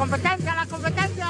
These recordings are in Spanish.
competencia, la competencia.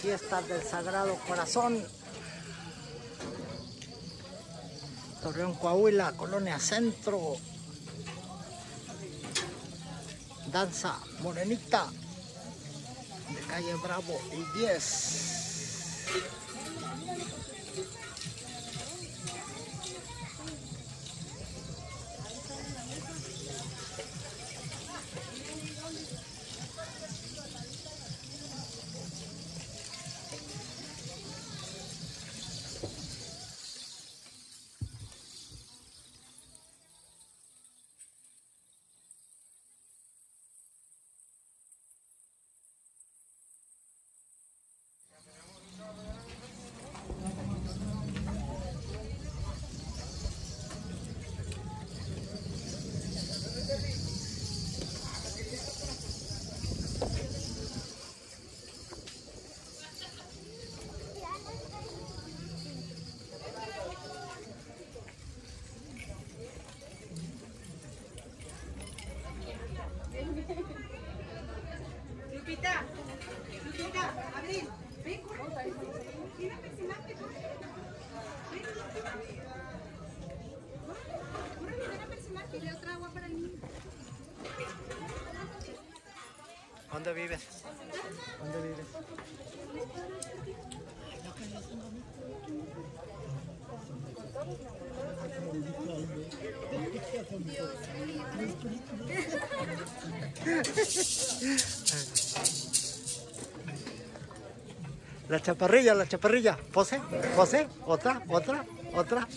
Fiesta del Sagrado Corazón, Torreón, Coahuila, Colonia Centro. Danza Morenita de calle Bravo y 10. ¿Dónde vives? ¿Dónde vives? La chaparrilla, pose, otra.